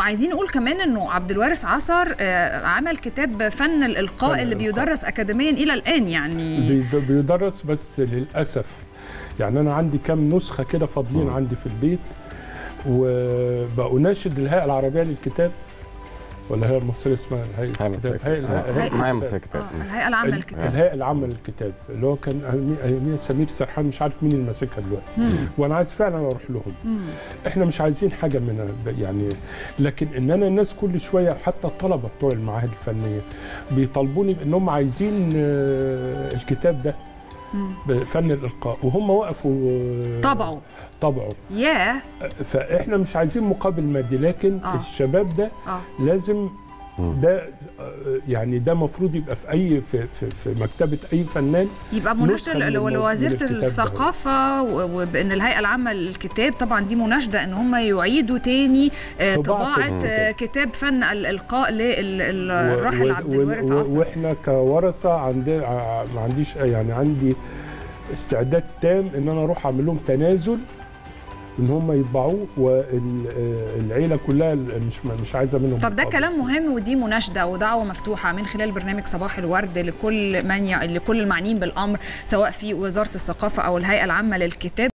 عايزين نقول كمان انه عبد الوارث عسر عمل كتاب فن الإلقاء اللي بيدرس اكاديميا الى الان، يعني بيدرس بس للاسف يعني انا عندي كام نسخه كده فاضلين عندي في البيت، وبأناشد الهيئة العربية للكتاب ولا الهيئة المصرية اسمها الهيئة العامة للكتاب اللي هو كان سمير سرحان، مش عارف مين اللي ماسكها دلوقتي، وانا عايز فعلا اروح لهم. احنا مش عايزين حاجة منها يعني، لكن ان انا الناس كل شوية حتى الطلبة بتوع المعاهد الفنية بيطالبوني بانهم عايزين الكتاب ده فن الإلقاء، وهم وقفوا طبعوا ياه فاحنا مش عايزين مقابل مادي، لكن الشباب ده لازم ده يعني ده المفروض يبقى في اي في مكتبه اي فنان، يبقى مناشده لوزيره الثقافه، وبان الهيئه العامه للكتاب طبعا دي مناشده ان هم يعيدوا تاني طباعه كتاب فن الإلقاء للراحل عبد الوارث عسر. واحنا كورثه ما عنديش يعني عندي استعداد تام ان انا اروح اعمل لهم تنازل ان هم يطبعوه، والعيله كلها مش عايزه منهم. طب ده كلام مهم، ودي مناشده ودعوه مفتوحه من خلال برنامج صباح الورد لكل المعنيين بالامر، سواء في وزاره الثقافه او الهيئه العامه للكتاب.